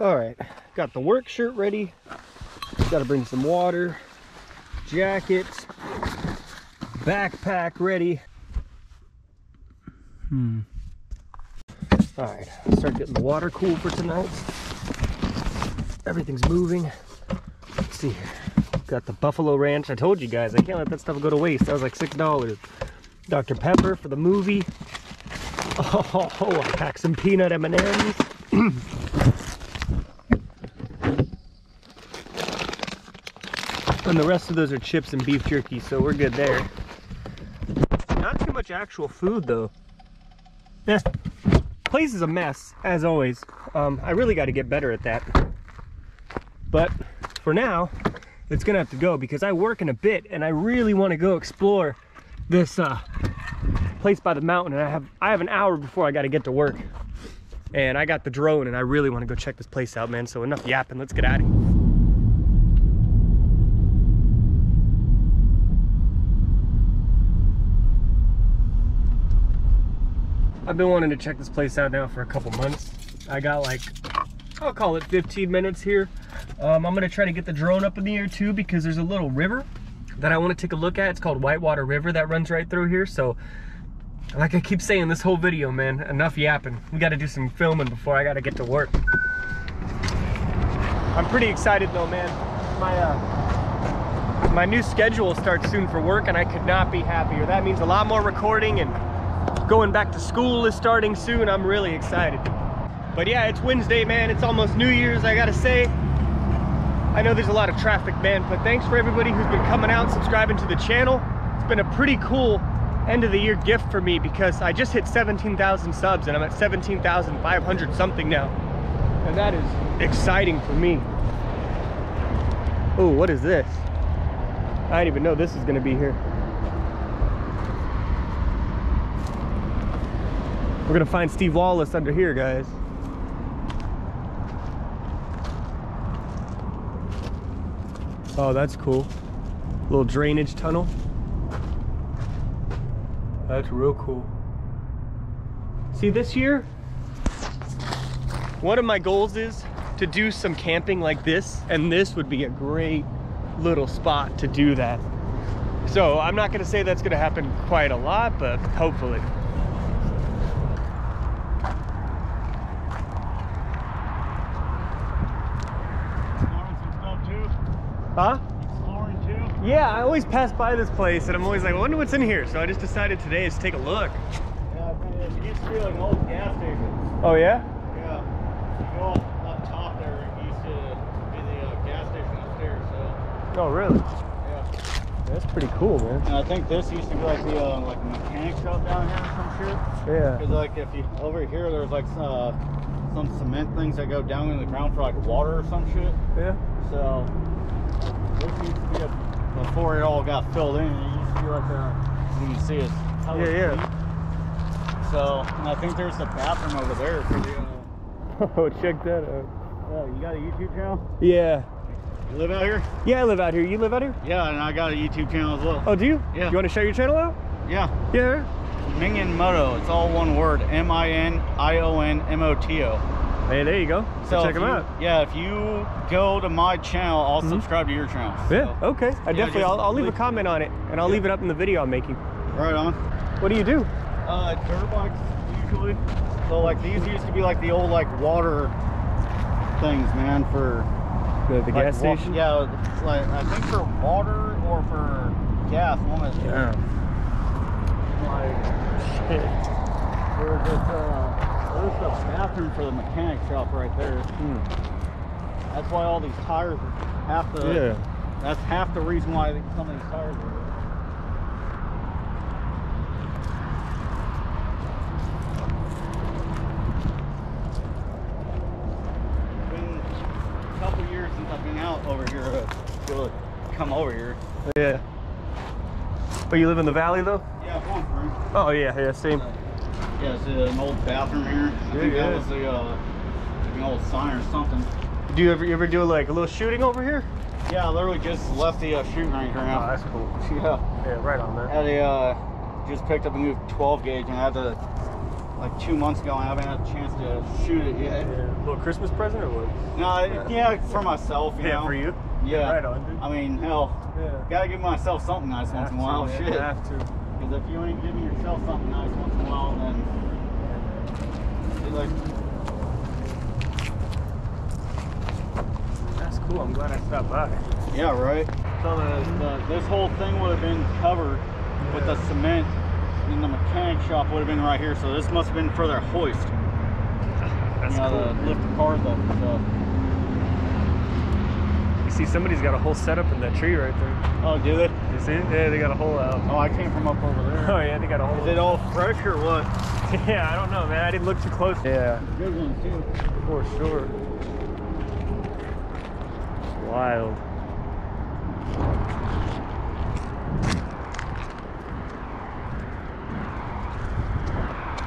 All right, got the work shirt ready. Gotta bring some water, jackets, backpack ready. All right, start getting the water cool for tonight. Everything's moving. Let's see here. Got the Buffalo Ranch. I told you guys, I can't let that stuff go to waste. That was like $6. Dr. Pepper for the movie. Oh, I packed some peanut M&M's. And the rest of those are chips and beef jerky, so we're good there. Not too much actual food, though. Yeah, place is a mess, as always. I really got to get better at that. But for now, it's gonna have to go because I work in a bit and I really want to go explore this place by the mountain, and I have an hour before I got to get to work, and I got the drone and I really want to go check this place out, man. So enough yapping, let's get out of here. I've been wanting to check this place out now for a couple months. I got like, I'll call it 15 minutes here. I'm gonna try to get the drone up in the air too, because there's a little river that I wanna take a look at. It's called Whitewater River that runs right through here. So like I keep saying this whole video, man, enough yapping. We gotta do some filming before I gotta get to work. I'm pretty excited though, man. My new schedule starts soon for work and I could not be happier. That means a lot more recording, and going back to school is starting soon. I'm really excited. But yeah, it's Wednesday, man. It's almost New Year's, I gotta say. I know there's a lot of traffic, man, but thanks for everybody who's been coming out, subscribing to the channel. It's been a pretty cool end of the year gift for me because I just hit 17,000 subs and I'm at 17,500 something now. And that is exciting for me. Oh, what is this? I didn't even know this is gonna be here. We're gonna find Steve Wallace under here, guys. Oh, that's cool. Little drainage tunnel. That's real cool. See, this year, one of my goals is to do some camping like this, and this would be a great little spot to do that. So I'm not gonna say that's gonna happen quite a lot, but hopefully. Huh? Exploring too? Yeah, I always pass by this place and I'm always like, I wonder what's in here. So I just decided today is to take a look. Yeah, it used to be like an old gas station. Oh yeah? Yeah. You go up top there, it used to be the gas station upstairs. So. Oh really? Yeah. That's pretty cool, man. And I think this used to be like the mechanic shop down here or some shit. Yeah. Because like if you over here, there's like some cement things that go down in the ground for like water or some shit. Yeah. So. This used to be before it all got filled in, it used to be right there. You can see it. Yeah, yeah. So, and I think there's a bathroom over there for you. Oh, check that out. You got a YouTube channel? Yeah. You live out here? Yeah, I live out here. You live out here? Yeah, and I got a YouTube channel as well. Oh, do you? Yeah. You want to show your channel out? Yeah. Yeah. Minion Moto. It's all one word. MINIONMOTO. Hey, there you go. So check them out. Yeah, if you go to my channel, I'll subscribe to your channel. So. Yeah, okay. I definitely, I'll leave a comment on it, and I'll leave it up in the video I'm making. Right on. What do you do? Dirt bikes, usually. So, like, these used to be, like, the old, like, water things, man, for... The like, gas station? Yeah, like, I think for water or for gas, one of the... Yeah. Like, shit. There's this, there's the bathroom for the mechanic shop right there. That's why all these tires are half the... Yeah. That's half the reason why some of these tires are... It's been a couple years since I've been out over here to come over here. Yeah. But you live in the valley though? Yeah, I'm from. Oh yeah, yeah, same. Yeah, it's an old bathroom here. I think that was the, an old sign or something. Do you ever do like a little shooting over here? Yeah, I literally just left the shooting range right now. Oh, that's cool. Yeah. Yeah, right on there. I just picked up a new 12 gauge and I had to like 2 months ago, and I haven't had a chance to shoot it yet. Yeah. A little Christmas present or what? No, yeah, for myself, you know. For you? Yeah. Right on, dude. I mean, hell, gotta give myself something nice once in a while. Shit. I have to. Because if you ain't giving yourself something nice once in a while, then you're like... Cool, I'm glad I stopped by. Yeah, right. So this whole thing would have been covered with the cement, and the mechanic shop would have been right here. So this must have been for their hoist. That's cool. The lift cars up and stuff. You see, somebody's got a whole setup in that tree right there. Oh, do they? You see? Yeah, they got a whole out. Oh, I came from up over there. Oh yeah, they got a whole. Is it all fresh or what? Yeah, I don't know, man. I didn't look too close. Yeah. Good one too. For sure. Wild.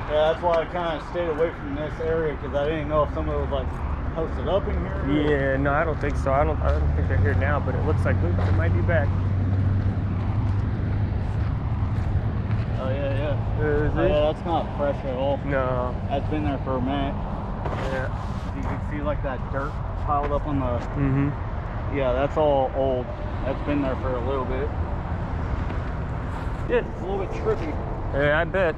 Yeah, that's why I kind of stayed away from this area, because I didn't know if somebody was like posted up in here. Yeah, no, I don't think so. I don't think they're here now, but it looks like they might be back. Oh yeah, yeah. Oh, yeah, that's not fresh at all. No, that's been there for a minute. Yeah, you can see like that dirt piled up on the. Mm-hmm. Yeah, that's all old. That's been there for a little bit. Yeah, it's a little bit trippy. Yeah, I bet.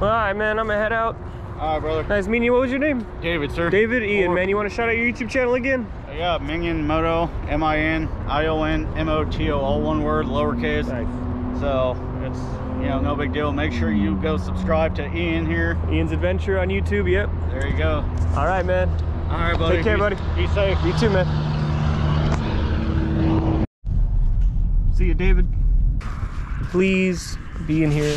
Well, all right, man, I'm gonna head out. All right, brother. Nice meeting you. What was your name? David, sir. David, Ian, man. You want to shout out your YouTube channel again? Yeah, Minion Moto, MINION MOTO, all one word, lowercase. Nice. So it's, you know, no big deal. Make sure you go subscribe to Ian here. Ian's Adventure on YouTube. Yep. There you go. All right, man. All right, buddy. Take care, buddy. Be safe. You too, man. See you, David. Please be in here.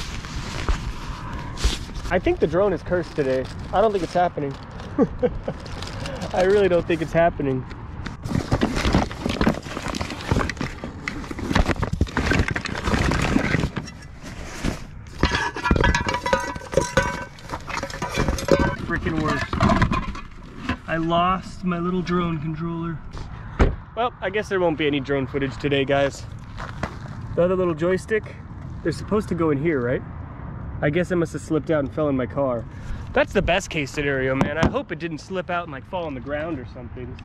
I think the drone is cursed today. I don't think it's happening. I really don't think it's happening. Freaking worst. I lost my little drone controller. Well, I guess there won't be any drone footage today, guys. The other little joystick, they're supposed to go in here, right? I guess I must have slipped out and fell in my car. That's the best case scenario, man. I hope it didn't slip out and like fall on the ground or something.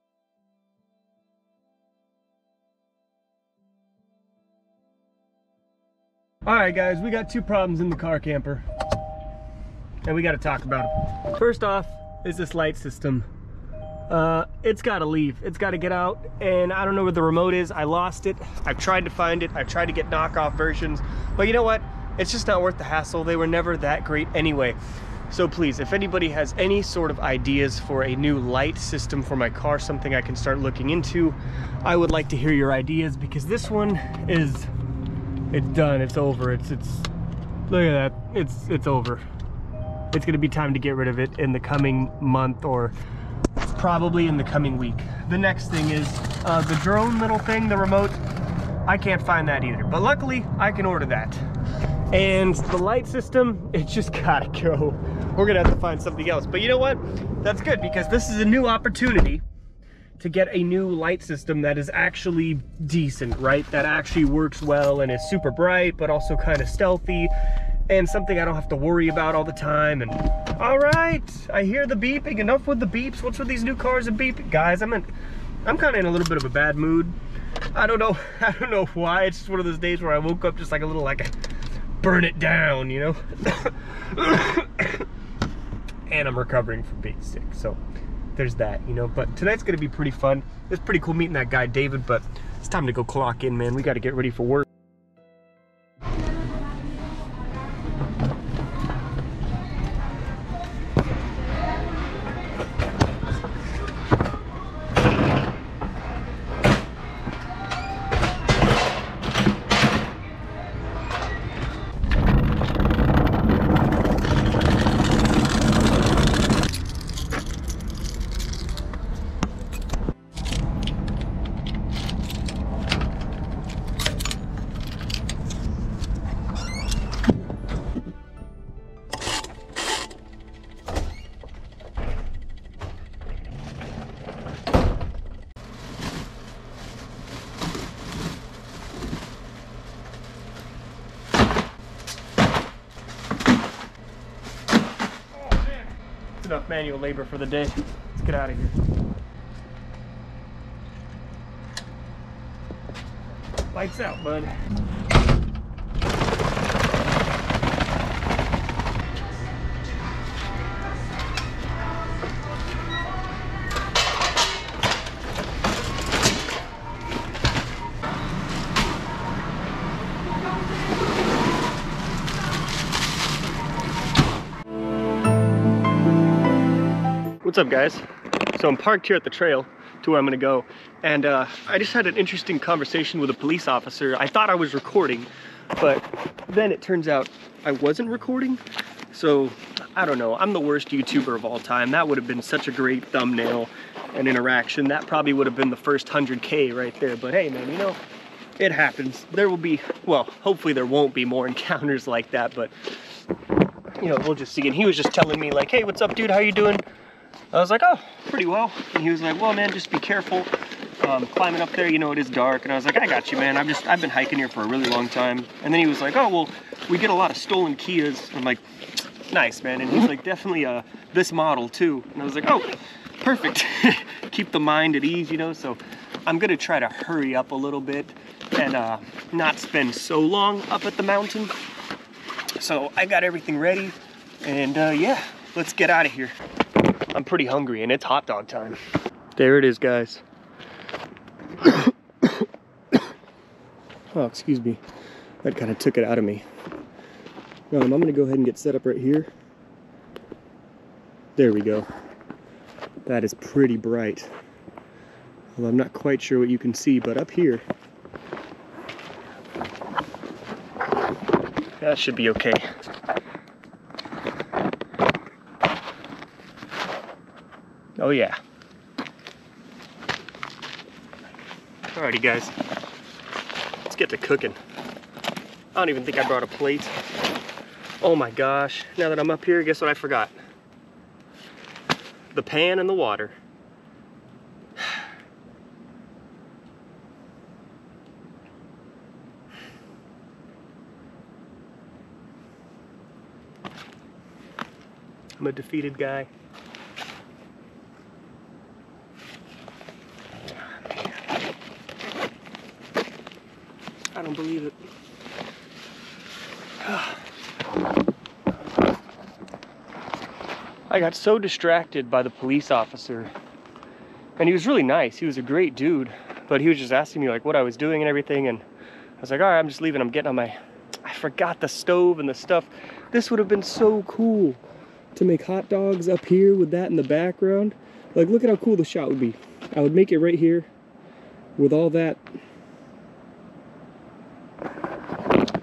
All right, guys, we got two problems in the car camper, and we got to talk about them. First off is this light system. It's gotta leave. It's gotta get out, and I don't know where the remote is. I lost it. I've tried to find it. I've tried to get knockoff versions, but you know what? It's just not worth the hassle. They were never that great anyway. So please, if anybody has any sort of ideas for a new light system for my car, something I can start looking into, I would like to hear your ideas, because this one is, it's done. It's over. It's look at that. It's over. It's gonna be time to get rid of it in the coming month, or probably in the coming week. The next thing is the drone little thing, the remote. I can't find that either, but luckily I can order that. And the light system, it's just gotta go. We're gonna have to find something else, but you know what? That's good, because this is a new opportunity to get a new light system that is actually decent, right? That actually works well and is super bright, but also kind of stealthy, and something I don't have to worry about all the time. And all right, I hear the beeping. Enough with the beeps. What's with these new cars and beeping? Guys, I'm kind of in a little bit of a bad mood. I don't know why. It's just one of those days where I woke up just like a little, like, burn it down, you know? And I'm recovering from being sick, so there's that, you know? But tonight's gonna be pretty fun. It's pretty cool meeting that guy, David, but it's time to go clock in, man. We gotta get ready for work. manual labor for the day. Let's get out of here. Lights out, bud. What's up, guys? So I'm parked here at the trail to where I'm gonna go, and I just had an interesting conversation with a police officer. I thought I was recording, but then it turns out I wasn't recording. So I don't know, I'm the worst YouTuber of all time. That would have been such a great thumbnail and interaction. That probably would have been the first 100K right there, but hey man, you know, it happens. There will be, well, hopefully there won't be more encounters like that, but you know, we'll just see. And he was just telling me like, hey, what's up dude, how you doing? I was like, oh, pretty well. And he was like, well, man, just be careful climbing up there. You know, it is dark. And I was like, I got you, man. I've been hiking here for a really long time. And then he was like, oh, well, we get a lot of stolen Kias. I'm like, nice, man. And he's like, definitely this model, too. And I was like, oh, perfect. Keep the mind at ease, you know. So I'm going to try to hurry up a little bit and not spend so long up at the mountain. So I got everything ready. And, yeah, let's get out of here. I'm pretty hungry and it's hot dog time. There it is, guys. Oh, excuse me. That kind of took it out of me. I'm gonna go ahead and get set up right here. There we go. That is pretty bright. Well, I'm not quite sure what you can see, but up here. That should be okay. Oh yeah. Alrighty guys, let's get to cooking. I don't even think I brought a plate. Oh my gosh, now that I'm up here, guess what I forgot? The pan and the water. I'm a defeated guy. I don't believe it. I got so distracted by the police officer, and he was really nice. He was a great dude, but he was just asking me like what I was doing and everything, and I was like, all right, I'm just leaving. I'm getting on my, I forgot the stove and the stuff. This would have been so cool to make hot dogs up here with that in the background. Like, look at how cool the shot would be. I would make it right here with all that.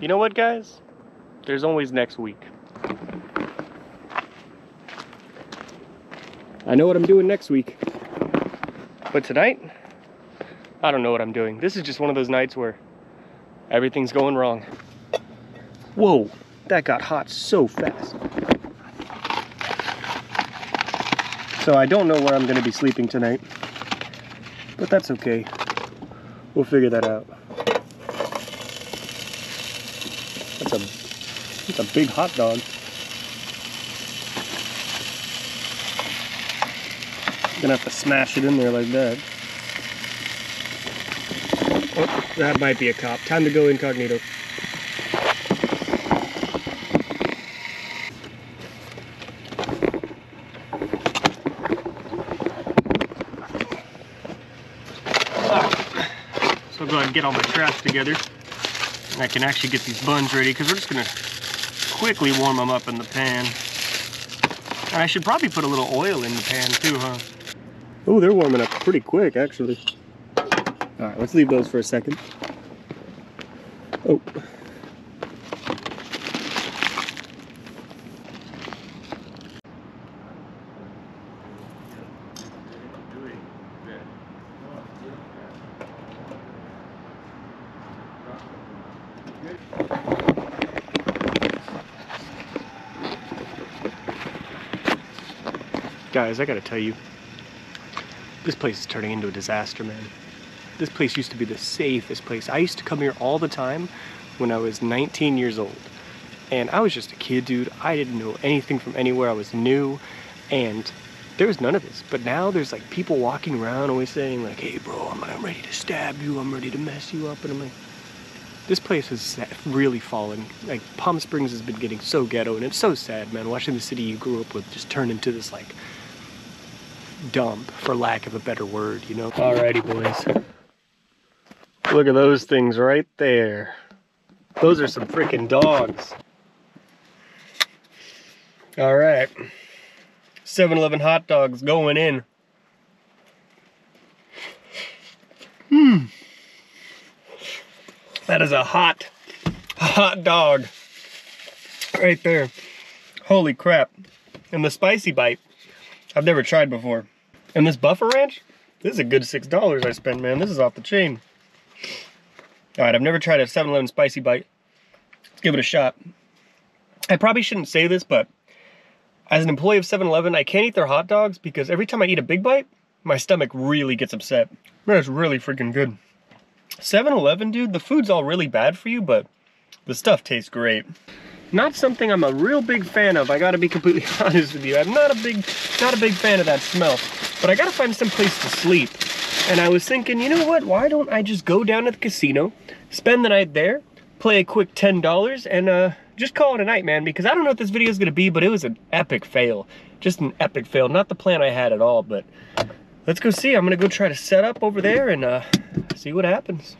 You know what, guys? There's always next week. I know what I'm doing next week. But tonight, I don't know what I'm doing. This is just one of those nights where everything's going wrong. Whoa, that got hot so fast. So I don't know where I'm gonna be sleeping tonight, but that's okay. We'll figure that out. It's a big hot dog. Gonna have to smash it in there like that. Oh, that might be a cop. Time to go incognito. Ah. So I'll go ahead and get all my trash together. I can actually get these buns ready because we're just gonna quickly warm them up in the pan. And I should probably put a little oil in the pan too, huh? Oh, they're warming up pretty quick, actually. All right, let's leave those for a second. Oh. Guys, I gotta tell you, this place is turning into a disaster, man. This place used to be the safest place. I used to come here all the time when I was 19 years old. And I was just a kid, dude. I didn't know anything from anywhere. I was new. And there was none of this. But now there's like people walking around always saying like, hey bro, I'm ready to stab you, I'm ready to mess you up. And I'm like, this place has really fallen. Like Palm Springs has been getting so ghetto, and it's so sad, man. Watching the city you grew up with just turn into this like dump, for lack of a better word, you know? Alrighty boys. Look at those things right there. Those are some freaking dogs. All right, 7-Eleven hot dogs going in. That is a hot dog right there. Holy crap. And the spicy bite, I've never tried before. And this Buffalo Ranch, this is a good $6 I spent, man. This is off the chain. All right, I've never tried a 7-Eleven spicy bite. Let's give it a shot. I probably shouldn't say this, but as an employee of 7-Eleven, I can't eat their hot dogs because every time I eat a big bite, my stomach really gets upset. That's really freaking good. 7-Eleven, dude, the food's all really bad for you, but the stuff tastes great. Not something I'm a real big fan of, I gotta be completely honest with you. I'm not a big fan of that smell, but I gotta find some place to sleep. And I was thinking, you know what, why don't I just go down to the casino, spend the night there, play a quick $10, and just call it a night, man, because I don't know what this video is going to be, but it was an epic fail. Just an epic fail. Not the plan I had at all, but let's go see. I'm going to go try to set up over there and see what happens.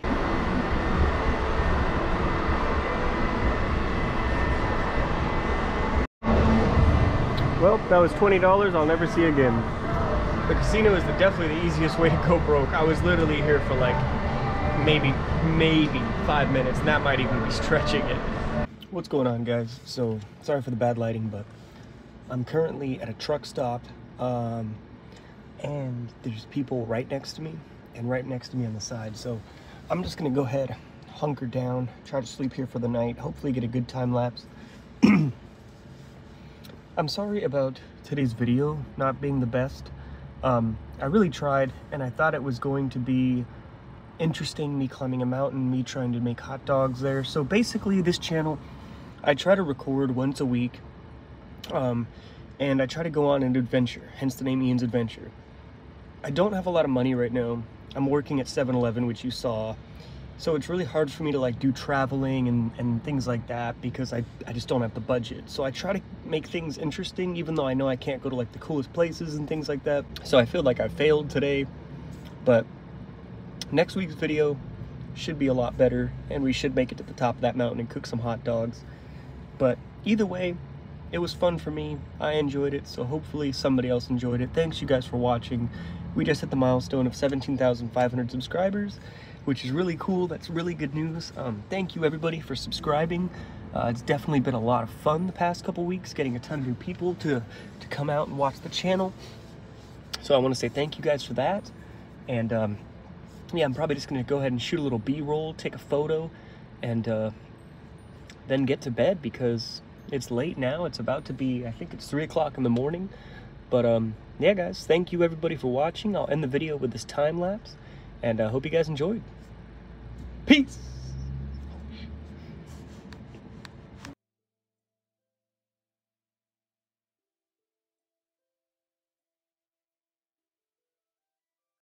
Well, that was $20 I'll never see again. The casino is definitely the easiest way to go broke. I was literally here for like maybe 5 minutes, and that might even be stretching it. What's going on, guys? So, sorry for the bad lighting, but I'm currently at a truck stop, and there's people right next to me and right next to me on the side. So I'm just gonna go ahead, hunker down, try to sleep here for the night, hopefully get a good time lapse. I'm sorry about today's video not being the best. I really tried, and I thought it was going to be interesting, me climbing a mountain, me trying to make hot dogs there. So basically this channel, I try to record once a week, and I try to go on an adventure, hence the name Ian's Adventure. I don't have a lot of money right now. I'm working at 7-Eleven, which you saw, so it's really hard for me to like do traveling and things like that because I just don't have the budget. So I try to make things interesting, even though I know I can't go to like the coolest places and things like that. So I feel like I failed today, but next week's video should be a lot better, and we should make it to the top of that mountain and cook some hot dogs. But either way, it was fun for me. I enjoyed it, so hopefully somebody else enjoyed it. Thanks you guys for watching. We just hit the milestone of 17,500 subscribers, which is really cool. That's really good news. Thank you everybody for subscribing. It's definitely been a lot of fun the past couple weeks, getting a ton of new people to come out and watch the channel. So I want to say thank you guys for that. And yeah, I'm probably just gonna go ahead and shoot a little B-roll, take a photo, and then get to bed because it's late now. It's about to be, I think it's 3 o'clock in the morning. But yeah, guys, thank you everybody for watching. I'll end the video with this time lapse, and I hope you guys enjoyed. Peace.